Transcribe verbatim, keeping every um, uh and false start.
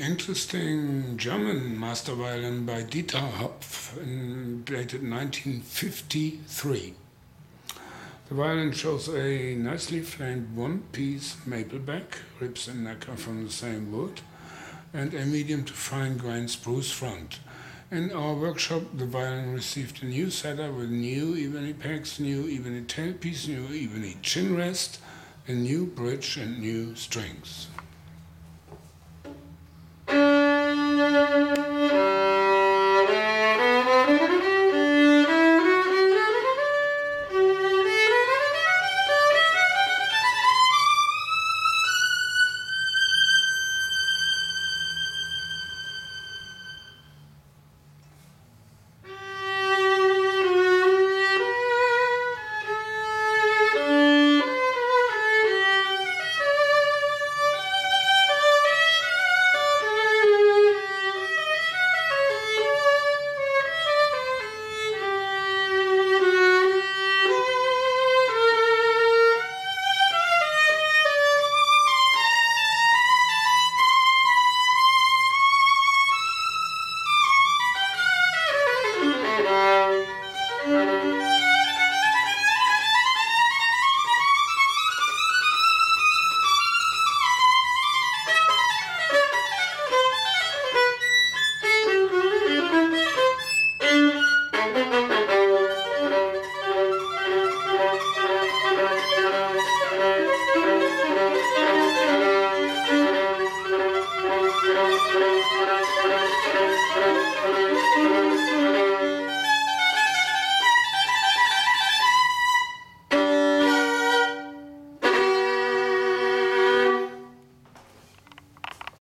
Interesting German master violin by Dieter Hopf, dated nineteen fifty-three. The violin shows a nicely flamed one-piece maple back, ribs and necker from the same wood, and a medium to fine-grained spruce front. In our workshop, the violin received a new setup with new ebony pegs, new ebony tailpiece, new ebony chin rest, a new bridge and new strings.